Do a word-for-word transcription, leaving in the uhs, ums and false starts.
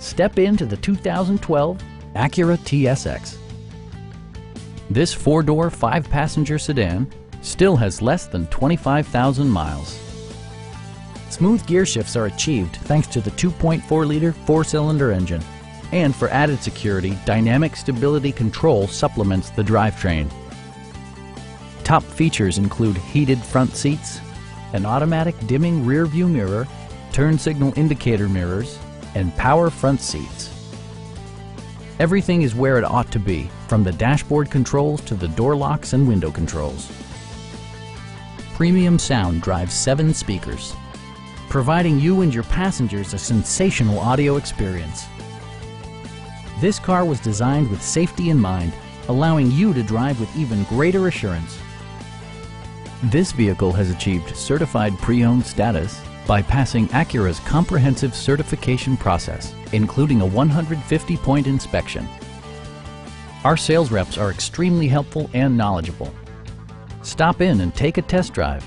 Step into the two thousand twelve Acura T S X. This four-door, five-passenger sedan still has less than twenty-five thousand miles. Smooth gear shifts are achieved thanks to the two point four liter four-cylinder engine. And for added security, dynamic stability control supplements the drivetrain. Top features include heated front seats, an automatic dimming rear-view mirror, turn signal indicator mirrors, and power front seats. Everything is where it ought to be, from the dashboard controls to the door locks and window controls. Premium sound drives seven speakers, providing you and your passengers a sensational audio experience. This car was designed with safety in mind, allowing you to drive with even greater assurance. This vehicle has achieved certified pre-owned status by passing Acura's comprehensive certification process, including a one hundred fifty point inspection. Our sales reps are extremely helpful and knowledgeable. Stop in and take a test drive.